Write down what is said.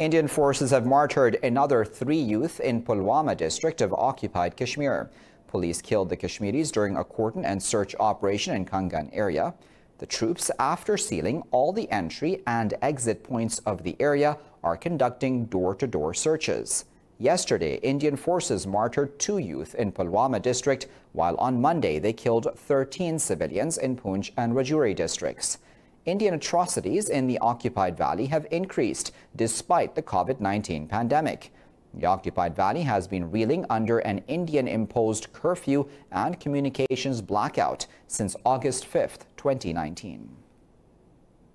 Indian forces have martyred another 3 youth in Pulwama district of occupied Kashmir. Police killed the Kashmiris during a cordon and search operation in Kangan area. The troops, after sealing all the entry and exit points of the area, are conducting door-to-door searches. Yesterday, Indian forces martyred 2 youth in Pulwama district, while on Monday they killed 13 civilians in Poonch and Rajouri districts. Indian atrocities in the occupied valley have increased despite the COVID-19 pandemic. The occupied valley has been reeling under an Indian-imposed curfew and communications blackout since August 5, 2019.